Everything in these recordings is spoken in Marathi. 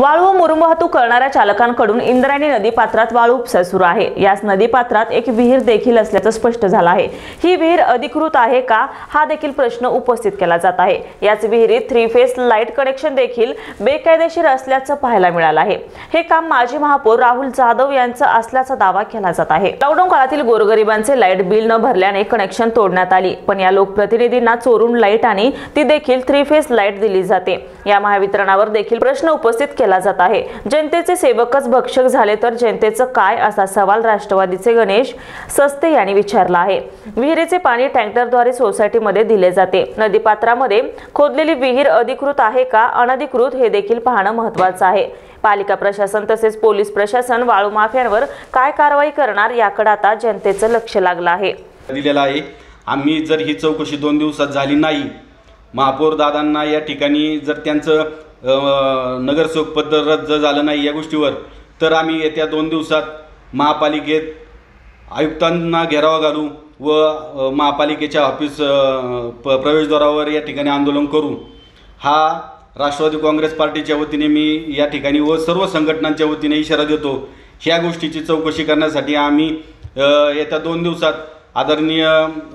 वाळू मुरुम वाहतूक करणाऱ्या चालकांकडून इंद्रायणी नदीपात्रात वाळू उपसा सुरू आहे। यास नदीपात्रात एक विहीर देखील असल्याचं स्पष्ट झालं आहे। ही विहीर अधिकृत आहे का हा देखील प्रश्न उपस्थित केला जात आहे। याच विहिरीत 3 फेज लाईट कनेक्शन देखील बेकायदेशीर असल्याचं पाहायला मिळालं आहे। हे काम माजी महापौर राहुल जाधव यांचं असल्याचा दावा केला जात आहे। लॉकडाऊन काळातील गोरगरिबांचे लाईट बिल न भरल्याने कनेक्शन तोडण्यात आली, पण या लोकप्रतिनिधींना चोरून लाईट आणि ती देखील 3 फेज लाईट दिली जाते। या महावितरणावर देखील प्रश्न उपस्थित केला जात आहे। जनतेचे सेवकच भक्षक झाले तर जनतेचं काय, असा सवाल राष्ट्रवादीचे गणेश सस्ते यांनी विचारला आहे। विहिरीचे पाणी टँकरद्वारे सोसायटीमध्ये दिले जाते। नदीपात्रामध्ये खोदलेली विहीर अधिकृत आहे का अनधिकृत हे देखील पाहणं महत्त्वाचं आहे। पालिका प्रशासन तसेच पोलीस प्रशासन वाळू माफियांवर काय कारवाई करणार याकडे आता जनतेचं लक्ष लागलं आहे। दिलेला आहे आम्ही जर ही चौकशी 2 दिवसात झाली नाही, महापौर दादांना या ठिकाणी जर त्यांचं नगरसेवक पद रद्द झालं नाही या गोष्टीवर, तर आम्ही येत्या 2 दिवसात महापालिकेत आयुक्तांना घेराव घालू व महापालिकेच्या ऑफिस प्रवेशद्वारावर या ठिकाणी आंदोलन करू। हा राष्ट्रवादी काँग्रेस पार्टीच्या वतीने मी या ठिकाणी व सर्व संघटनांच्या वतीने इशारा देतो। ह्या गोष्टीची चौकशी करण्यासाठी आम्ही येत्या 2 दिवसात आदरणीय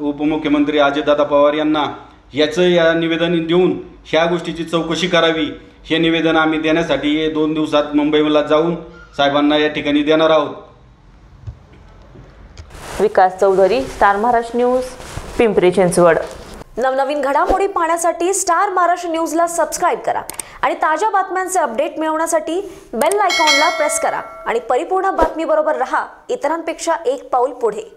उपमुख्यमंत्री अजितदादा पवार यांना याचं या निवेदन देऊन ह्या गोष्टीची चौकशी करावी हे निवेदन आम्ही देण्यासाठी 2 दिवसात मुंबईला जाऊन साहेबांना या ठिकाणी देणार आहोत। Vikas Chaudhari, star Maharashtra news, Pimpri Chinchwad. नवनवीन घडामोडी पाहण्यासाठी स्टार महाराष्ट्र न्यूजला सबस्क्राइब करा आणि ताज्या बातम्यांचे अपडेट मिळवण्यासाठी बेल आयकॉनला प्रेस करा आणि परिपूर्ण बातमीबरोबर रहा इतरांपेक्षा एक पाऊल पुढे।